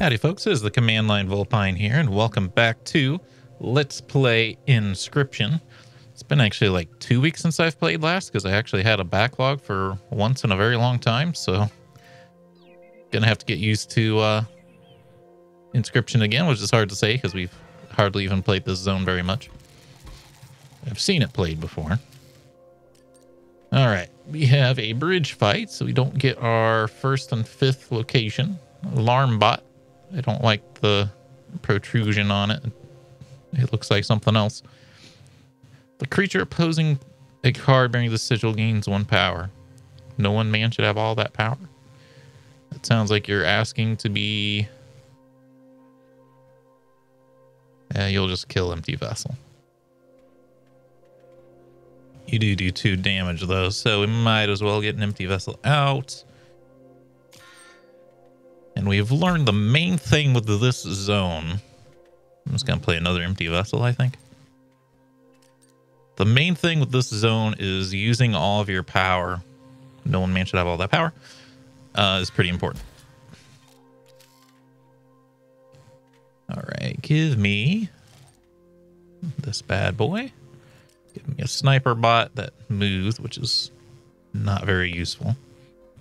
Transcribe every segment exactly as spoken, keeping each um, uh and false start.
Howdy folks, this is the Command Line Vulpine here, and welcome back to Let's Play Inscription. It's been actually like two weeks since I've played last, because I actually had a backlog for once in a very long time, so gonna have to get used to uh, Inscription again, which is hard to say, because we've hardly even played this zone very much. I've seen it played before. Alright, we have a bridge fight, so we don't get our first and fifth location. Alarm bot. I don't like the protrusion on it. It looks like something else. The creature opposing a card bearing the sigil gains one power. No one man should have all that power. That sounds like you're asking to be... Yeah, you'll just kill Empty Vessel. You do do two damage, though, so we might as well get an Empty Vessel out. And we have learned the main thing with this zone. I'm just going to play another Empty Vessel, I think. The main thing with this zone is using all of your power. No one man should have all that power. Uh, is pretty important. All right, give me this bad boy. Give me a sniper bot that moves, which is not very useful.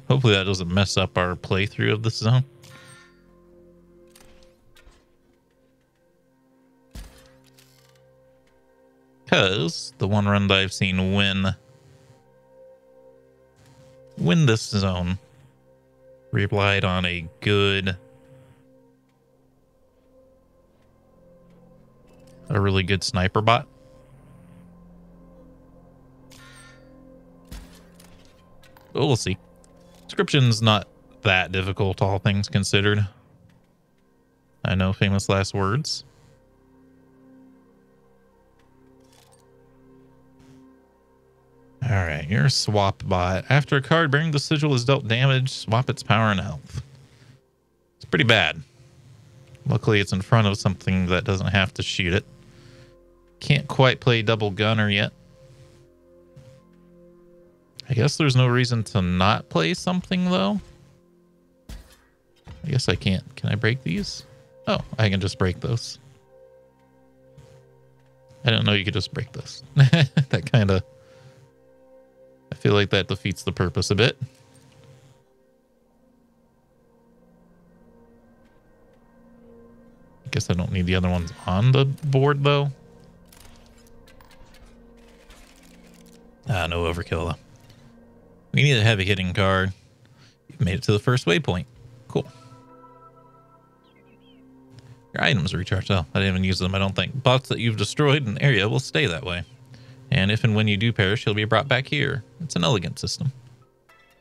Hopefully that doesn't mess up our playthrough of this zone. Because the one run that I've seen win win this zone relied on a good a really good sniper bot. But we'll see. Inscription's not that difficult, all things considered. I know, famous last words. Alright, you're a swap bot. After a card bearing the sigil is dealt damage, swap its power and health. It's pretty bad. Luckily, it's in front of something that doesn't have to shoot it. Can't quite play Double Gunner yet. I guess there's no reason to not play something, though. I guess I can't. Can I break these? Oh, I can just break those. I didn't know you could just break those. That kind of... I feel like that defeats the purpose a bit. I guess I don't need the other ones on the board, though. Ah, no overkill, though. We need a heavy hitting card. You've made it to the first waypoint. Cool. Your items are recharged. Oh, I didn't even use them, I don't think. Bots that you've destroyed in the area will stay that way. And if and when you do perish, you'll be brought back here. It's an elegant system.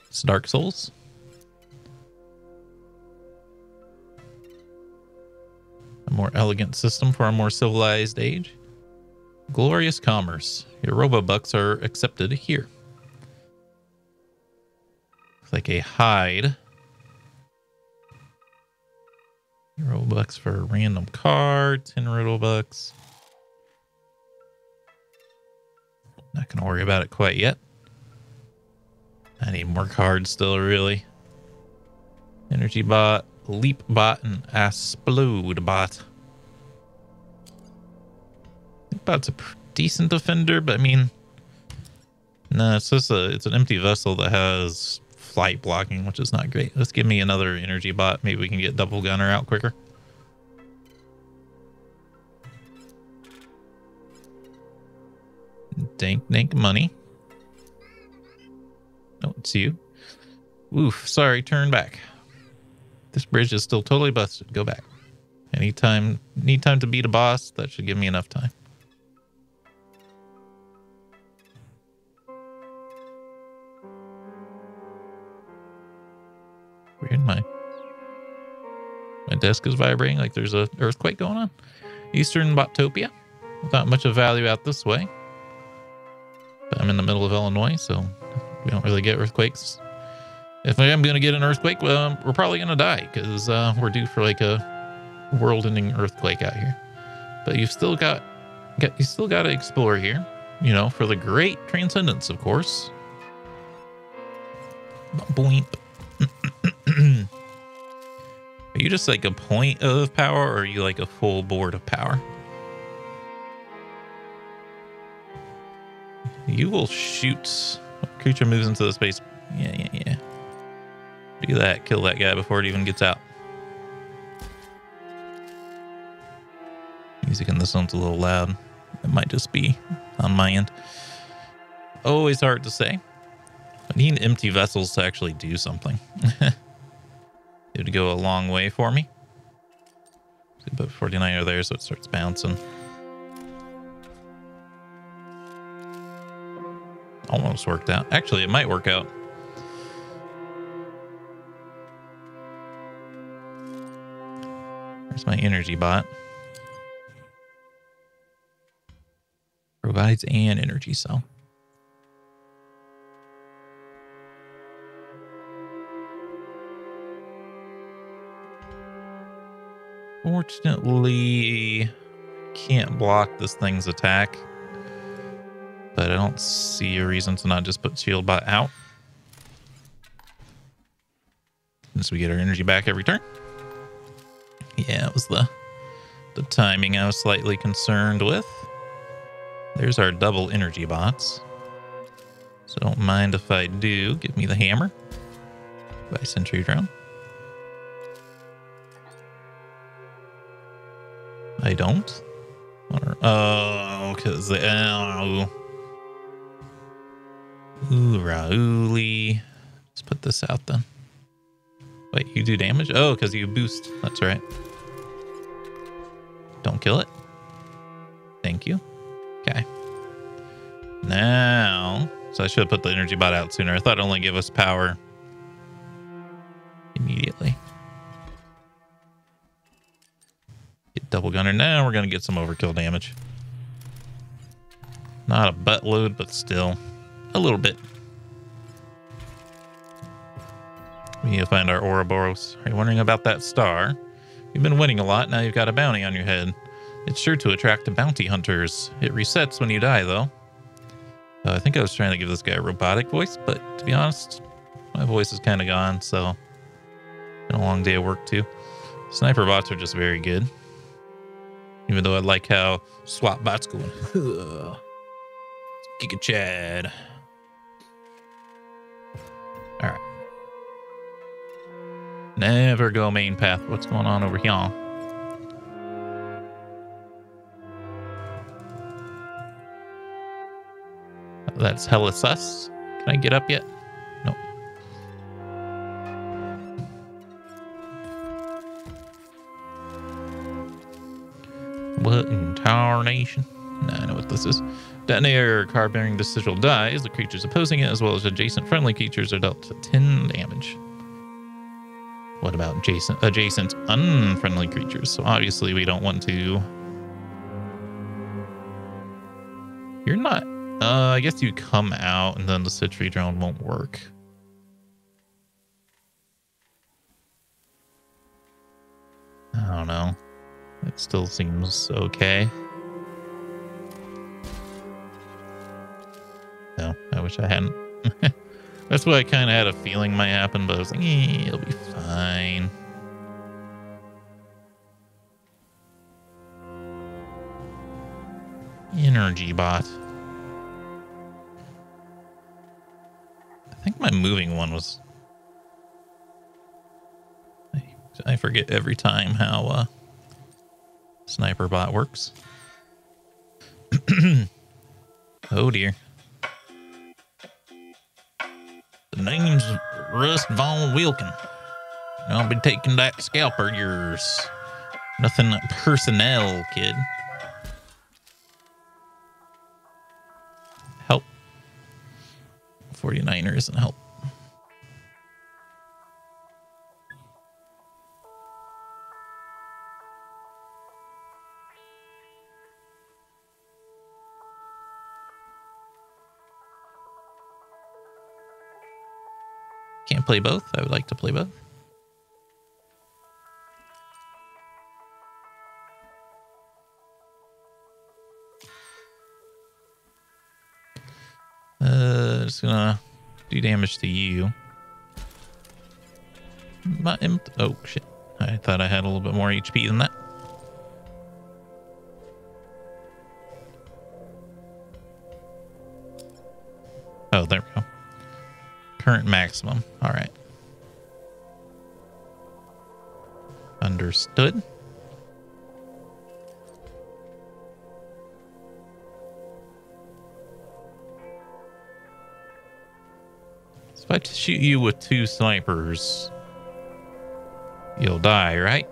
It's Dark Souls. A more elegant system for a more civilized age. Glorious commerce. Your Robobucks are accepted here. Like a hide. Robobucks for a random card. ten Riddle Bucks. Not going to worry about it quite yet. I need more cards still, really. Energy bot, Leap bot, and Asplode bot. Leap bot's a decent defender, but I mean... No, it's just a, it's an empty vessel that has... flight blocking, which is not great. Let's give me another energy bot. Maybe we can get Double Gunner out quicker. Dank, dank money. Oh, it's you. Oof, sorry, turn back. This bridge is still totally busted. Go back. Anytime, need time to beat a boss. That should give me enough time. Weird, my, my desk is vibrating like there's an earthquake going on. Eastern Botopia. Not much of value out this way. But I'm in the middle of Illinois, so we don't really get earthquakes. If I am going to get an earthquake, well, we're probably going to die because uh, we're due for like a world-ending earthquake out here. But you've still got, got you still got to explore here, you know, for the great transcendence, of course. Boink. Are you just like a point of power, or are you like a full board of power? You will shoot. Creature moves into the space. Yeah, yeah, yeah. Do that. Kill that guy before it even gets out. Music in this one's a little loud. It might just be on my end. Always hard to say. I need empty vessels to actually do something. It would go a long way for me. But forty-niner there, so it starts bouncing. Almost worked out. Actually, it might work out. There's my energy bot. Provides an energy cell. Fortunately, can't block this thing's attack. But I don't see a reason to not just put Shield Bot out. Since we get our energy back every turn. Yeah, it was the, the timing I was slightly concerned with. There's our double energy bots. So don't mind if I do. Give me the hammer. Bicentury Drone. I don't. Or, oh, because the... Oh. Ooh, Rauli. Let's put this out then. Wait, you do damage? Oh, because you boost. That's right. Don't kill it. Thank you. Okay. Now. So I should have put the energy bot out sooner. I thought it only gave us power immediately. Get double gunner. Now we're going to get some overkill damage. Not a butt load, but still. A little bit. We need to find our Ouroboros. Are you wondering about that star? You've been winning a lot. Now you've got a bounty on your head. It's sure to attract the bounty hunters. It resets when you die, though. Uh, I think I was trying to give this guy a robotic voice, but to be honest, my voice is kind of gone, so... It's been a long day of work, too. Sniper bots are just very good. Even though I like how swap bots going. Giga Chad. All right. Never go main path. What's going on over here? That's hella sus. Can I get up yet? Nope. What in tarnation? Nah, I know what this is. Detonator card bearing the sigil dies. The creatures opposing it, as well as adjacent friendly creatures, are dealt ten damage. What about adjacent, adjacent unfriendly creatures? So obviously we don't want to... You're not... Uh, I guess you come out and then the citry drone won't work. I don't know. It still seems okay. No, I wish I hadn't. That's what I kind of had a feeling might happen, but I was like, eh, it'll be fine. Energy bot. I think my moving one was... I, I forget every time how uh, sniper bot works. Oh dear. The name's Rust Von Wilken. I'll be taking that scalper, yours. Nothing personnel, kid. Help. forty-niner isn't help. Can't play both. I would like to play both. Uh, just gonna do damage to you. My imp- oh shit. I thought I had a little bit more H P than that. Oh, there we go. Current maximum. All right. Understood. So if I shoot you with two snipers, you'll die, right?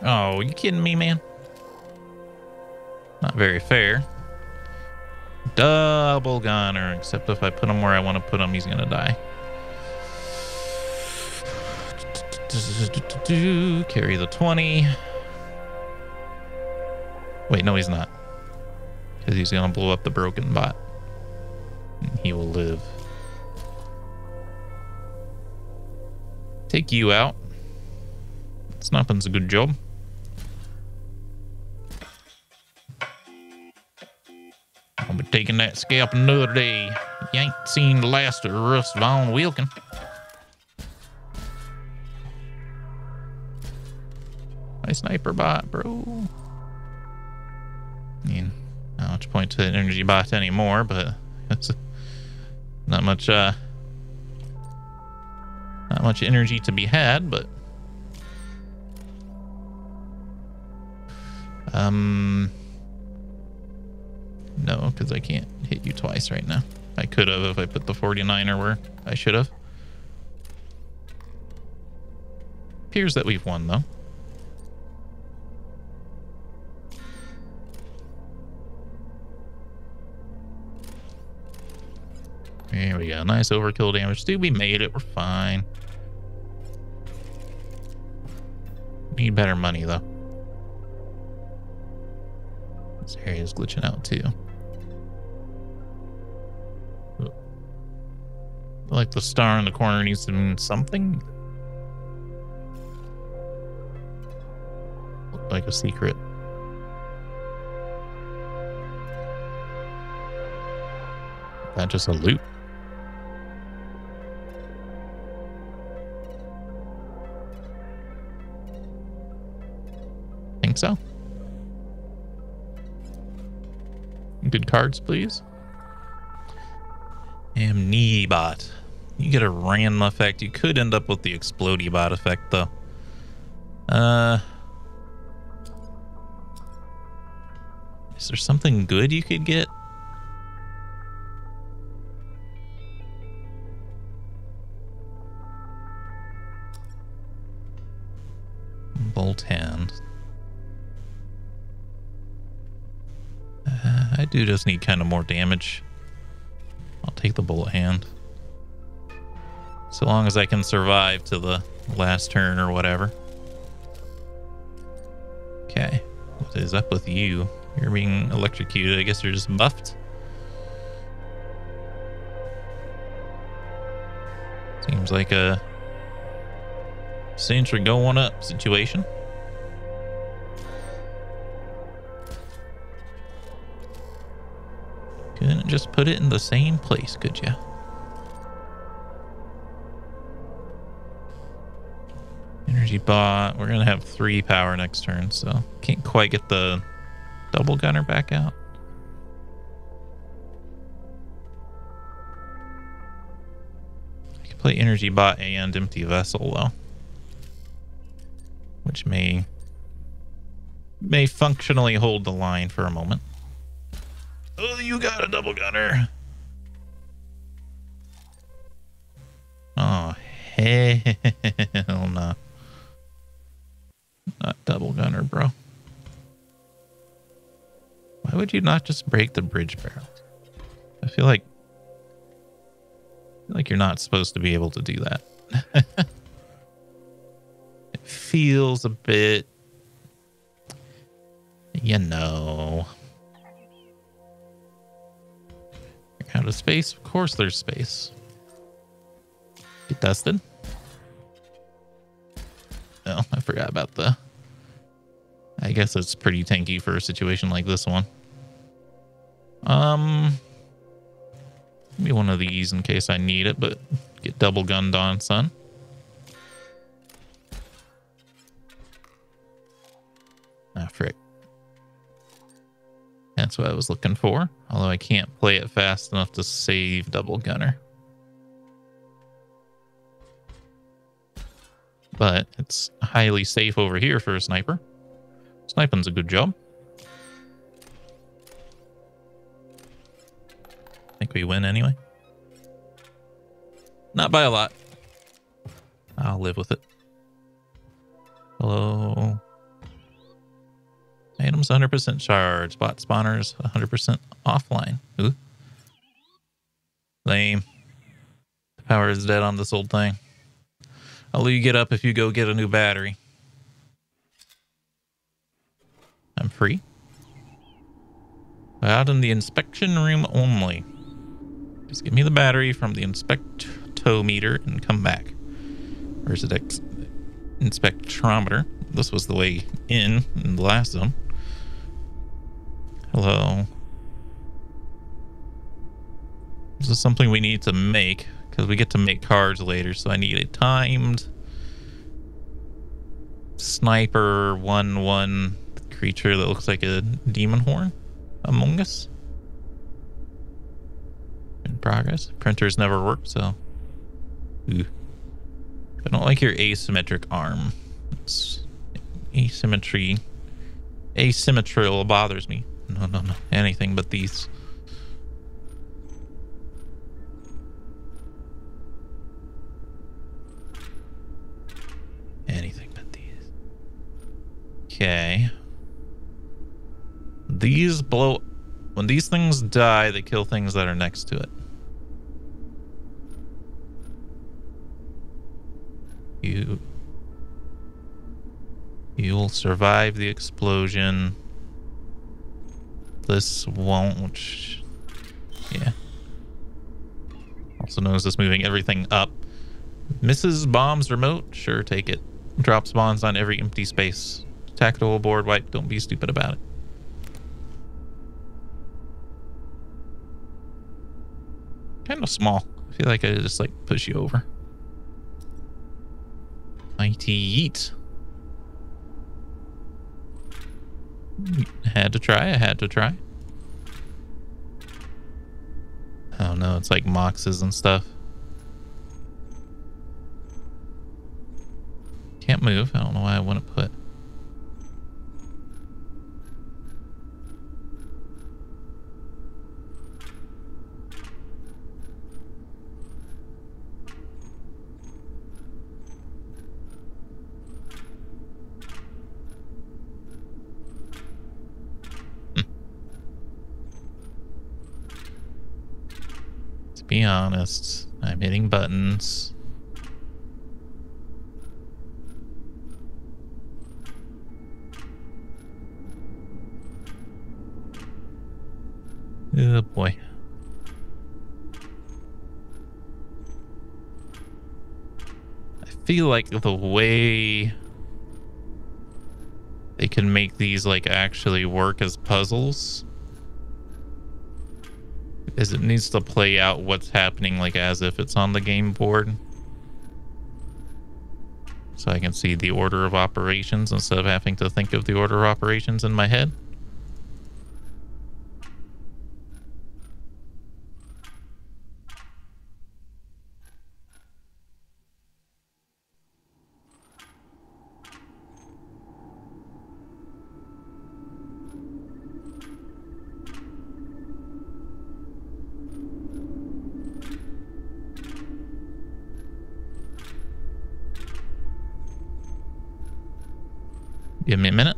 Oh, you kidding me, man? Not very fair. Double Gunner, except if I put him where I want to put him, he's gonna die. Carry the twenty. Wait, no, he's not. Because he's gonna blow up the broken bot. And he will live. Take you out. Snapping's a good job. I'll be taking that scalp another day. You ain't seen the last of Rust Von Wilken. My sniper bot, bro. I mean, I don't have to point to that energy bot anymore, but it's not much, uh, not much energy to be had, but. Um, no, because I can't hit you twice right now. I could have if I put the forty-niner where I should have. Appears that we've won, though. There we go. Nice overkill damage. Dude, we made it. We're fine. Need better money, though. This area is glitching out too. Like the star in the corner needs to mean something. Looked like a secret. Is that just a loop? Think so. Good cards, please. Amni bot. You get a random effect. You could end up with the Explodey bot effect, though. Uh, is there something good you could get? Bolt hand. I do just need kind of more damage. I'll take the bullet hand. So long as I can survive to the last turn or whatever. Okay. What is up with you? You're being electrocuted. I guess you're just buffed. Seems like a century going up situation. Couldn't just put it in the same place, could ya? Energy bot. We're going to have three power next turn, so can't quite get the double gunner back out. I could play energy bot and empty vessel, though. Which may, may functionally hold the line for a moment. Oh, you got a double gunner. Oh, hell no. Not double gunner, bro. Why would you not just break the bridge barrel? I feel like, I feel like you're not supposed to be able to do that. It feels a bit, you know. Out of space? Of course there's space. Get dusted. forgot about the... I guess it's pretty tanky for a situation like this one. Um, give me one of these in case I need it, but get double gunned on, son. Ah, frick. That's what I was looking for. Although I can't play it fast enough to save double gunner. But it's highly safe over here for a sniper. Sniping's a good job. I think we win anyway. Not by a lot. I'll live with it. Hello. Items one hundred percent charged. Bot spawners one hundred percent offline. Ooh. Lame. The power is dead on this old thing. I'll let you get up if you go get a new battery. I'm free. Out in the inspection room only. Just give me the battery from the inspectometer and come back. Where's the ex inspectrometer? This was the way in in the last one. Hello. This is something we need to make because we get to make cards later. So I need a timed sniper one one creature that looks like a demon horn. Among Us. In progress. Printers never work, so. Ooh. I don't like your asymmetric arm. It's asymmetry. Asymmetrical bothers me. No, no, no. Anything but these. Anything but these. Okay. These blow... When these things die, they kill things that are next to it. You... You'll survive the explosion. This won't... Yeah. Also knows as moving everything up. Misses bombs remote? Sure, take it. Drops bombs on every empty space. Tactical board wipe. Don't be stupid about it. Kind of small. I feel like I just like push you over. Mighty yeet. Had to try. I had to try. Oh no, it's like moxes and stuff. Can't move. I don't know why I want to put. Be honest, I'm hitting buttons. Oh boy. I feel like the way they can make these like actually work as puzzles is it needs to play out what's happening like as if it's on the game board. So I can see the order of operations instead of having to think of the order of operations in my head. Give me a minute.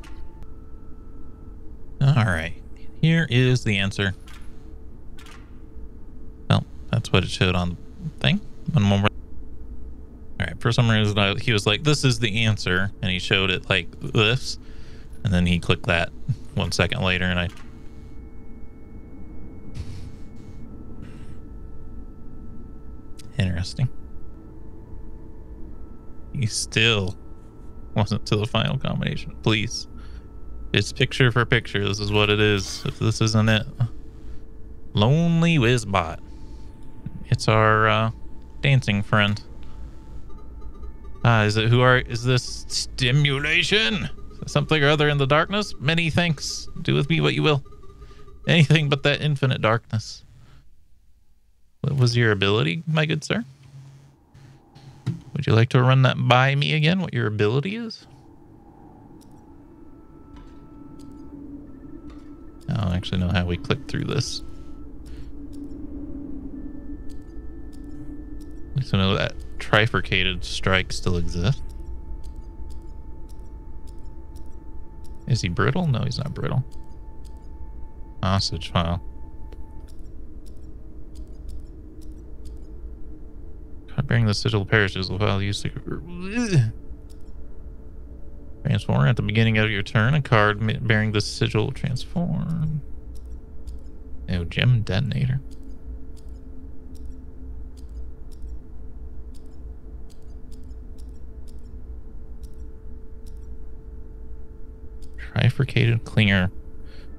All right. Here is the answer. Well, that's what it showed on the thing. One more. All right. For some reason, I, he was like, this is the answer. And he showed it like this. And then he clicked that one second later. And I. Interesting. He's still wasn't to the final combination. Please. It's picture for picture. This is what it is. If this isn't it. Lonely WizBot. It's our uh, dancing friend. Ah, is it who are is this stimulation? Something or other in the darkness? Many thanks. Do with me what you will. Anything but that infinite darkness. What was your ability, my good sir? Would you like to run that by me again, what your ability is? I don't actually know how we click through this. At least I know that trifurcated strike still exists. Is he brittle? No, he's not brittle. Hostage file. Bearing the sigil perishes, the file used to transform at the beginning of your turn. A card bearing the sigil transform. No gem detonator. Trifurcated clinger.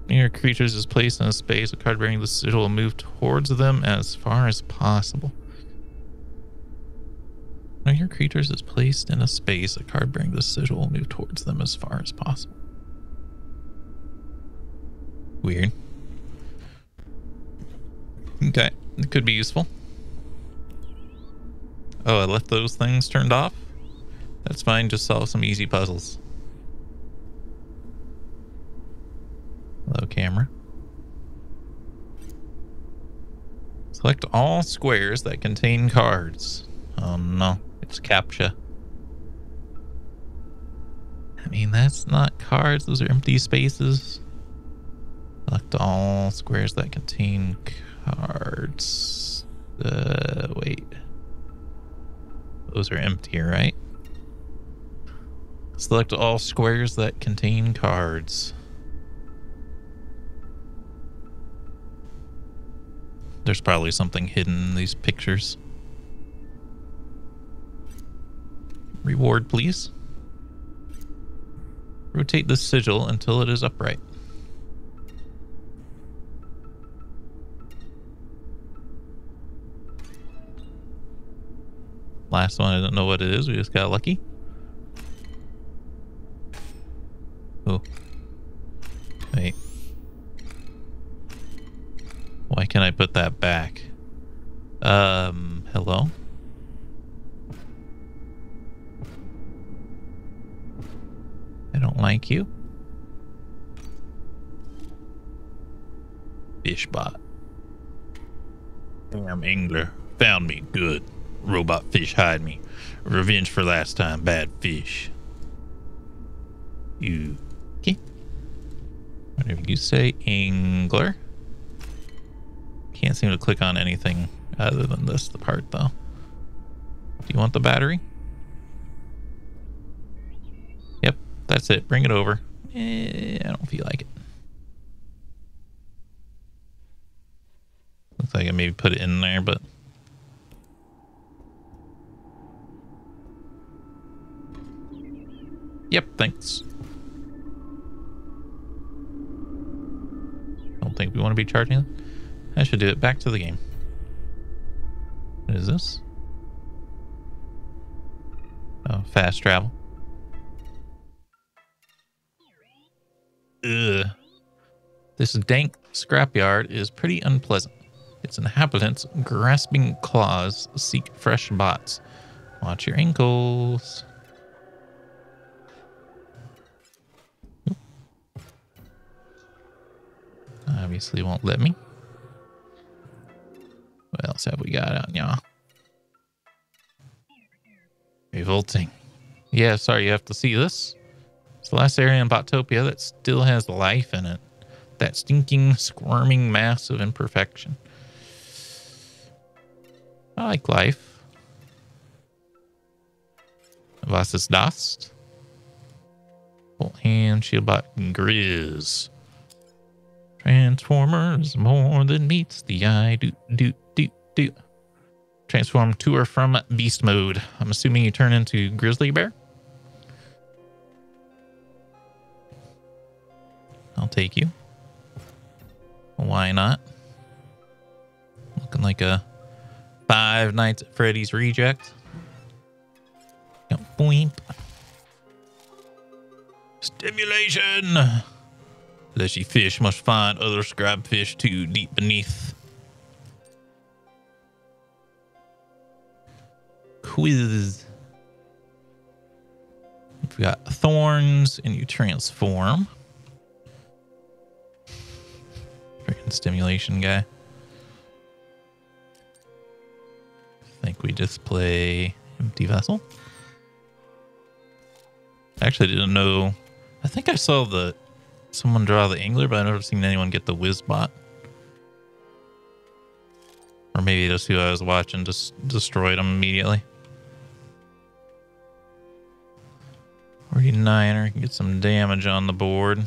Near creatures is placed in a space. A card bearing the sigil will move towards them as far as possible. When your creatures is placed in a space, a card bearing the sigil will move towards them as far as possible. Weird. Okay, it could be useful. Oh, I left those things turned off? That's fine, just solve some easy puzzles. Hello, camera. Select all squares that contain cards. Oh no, it's CAPTCHA. I mean, that's not cards, those are empty spaces. Select all squares that contain cards. Uh, wait. Those are empty, right? Select all squares that contain cards. There's probably something hidden in these pictures. Reward, please. Rotate the sigil until it is upright. Last one, I don't know what it is. We just got lucky. Oh. Wait. Why can't I put that back? Um, hello? I don't like you. Fish bot. Damn angler. Found me. Good. Robot fish hide me. Revenge for last time. Bad fish. You. Okay. Whatever you say, angler. Can't seem to click on anything other than this the part, though. Do you want the battery? That's it. Bring it over. Eh, I don't feel like it. Looks like I maybe put it in there, but yep, thanks. Don't think we want to be charging. I should do it. Back to the game. What is this? Oh, fast travel. Ugh. This dank scrapyard is pretty unpleasant. Its inhabitants, grasping claws, seek fresh bots. Watch your ankles. Obviously won't let me. What else have we got out, y'all? Revolting. Yeah, sorry, you have to see this. It's the last area in Botopia that still has life in it. That stinking, squirming mass of imperfection. I like life. Was ist das? Bolt hand, Shield Bot, and Grizz. Transformers more than meets the eye. Do, do, do, do. Transform to or from beast mode. I'm assuming you turn into Grizzly Bear? take you. Why not? Looking like a Five Nights at Freddy's reject. Boink. Stimulation! Fleshy fish must find other scribe fish too deep beneath. Quiz. You've got thorns and you transform. Freaking stimulation guy. I think we just play Empty Vessel. I actually didn't know. I think I saw the someone draw the angler, but I've never seen anyone get the whiz bot. Or maybe just who I was watching just destroyed him immediately. forty-niner can get some damage on the board.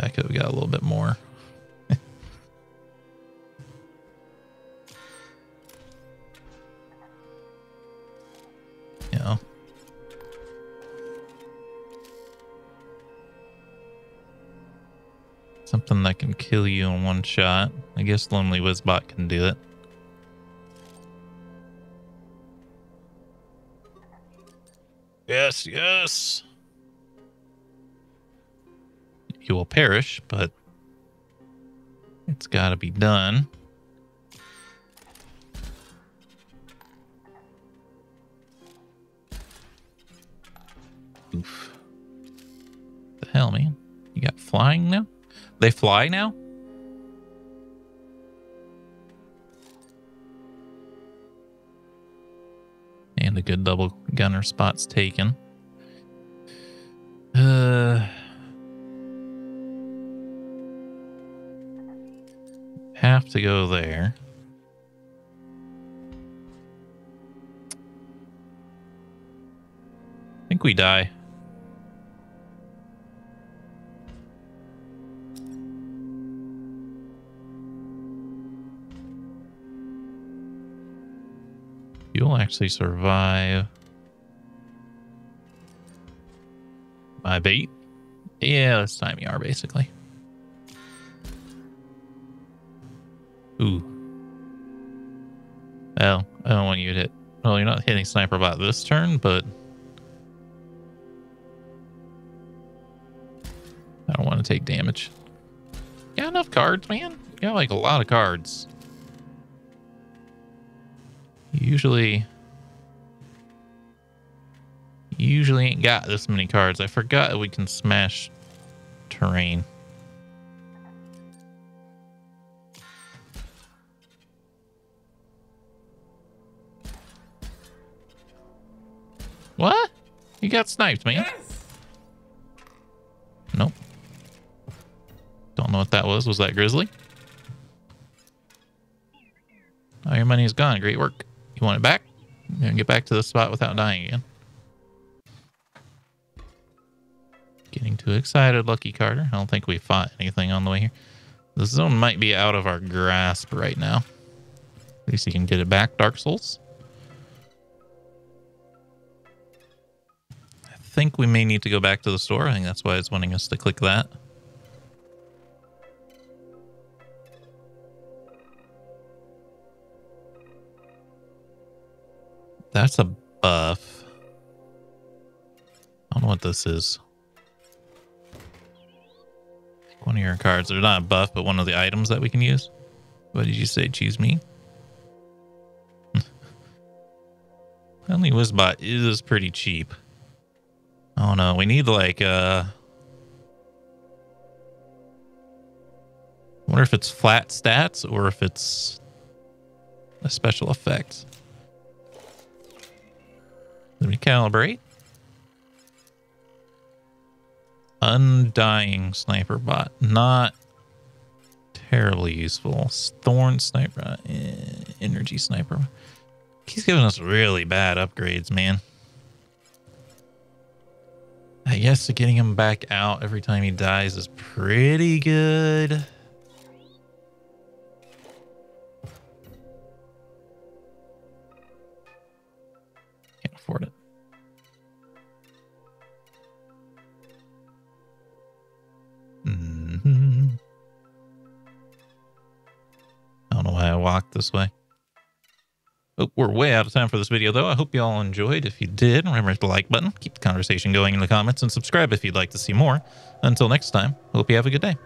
I could have got a little bit more. No. Something that can kill you in one shot. I guess Lonely WizBot can do it. Yes, yes. You will perish, but it's got to be done. Oof. What the hell, man? You got flying now? They fly now? And a good double gunner spot's taken. Uh, have to go there. I think we die. You'll actually survive my bait. Yeah, let's time E R basically. Ooh. Well, I don't want you to hit. Well, you're not hitting sniper bot this turn, but I don't want to take damage. You got enough cards, man. You got like a lot of cards. Usually, usually ain't got this many cards. I forgot we can smash terrain. What? You got sniped, man. Yes. Nope. Don't know what that was. Was that Grizzly? Oh, your money is gone. Great work. You want it back? You can get back to the spot without dying again. Getting too excited, Lucky Carter. I don't think we fought anything on the way here. The zone might be out of our grasp right now. At least you can get it back, Dark Souls. I think we may need to go back to the store. I think that's why it's wanting us to click that. That's a buff. I don't know what this is. One of your cards. They're not a buff, but one of the items that we can use. What did you say? Choose me? Only WizBot is pretty cheap. Oh no, we need like uh I wonder if it's flat stats or if it's a special effect. Let me calibrate. Undying sniper bot. Not terribly useful. Thorn sniper. Eh, energy sniper. He's giving us really bad upgrades, man. I guess getting him back out every time he dies is pretty good. It. walk this way. But we're way out of time for this video, though. I hope you all enjoyed. If you did, remember to hit the like button, keep the conversation going in the comments, and subscribe if you'd like to see more. Until next time, hope you have a good day.